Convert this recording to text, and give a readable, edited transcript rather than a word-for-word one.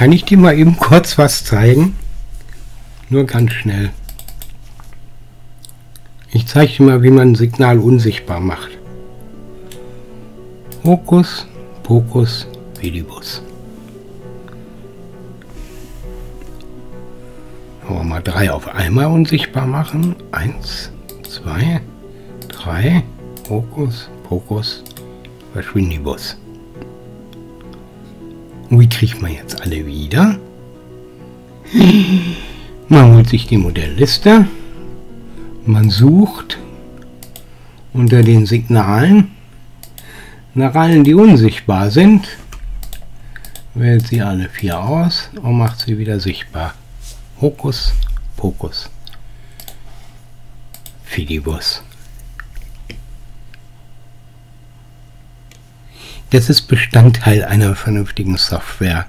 Kann ich dir mal eben kurz was zeigen? Nur ganz schnell. Ich zeige dir mal, wie man ein Signal unsichtbar macht. Hokus Pokus Fidibus. Aber mal 3 auf einmal unsichtbar machen. 1, 2, 3. Hokus Pokus Verschwindibus. Und wie kriegt man jetzt alle wieder? Man holt sich die Modellliste, man sucht unter den Signalen nach allen, die unsichtbar sind, wählt sie alle 4 aus und macht sie wieder sichtbar. Hokus Pokus Fidibus. Das ist Bestandteil einer vernünftigen Software.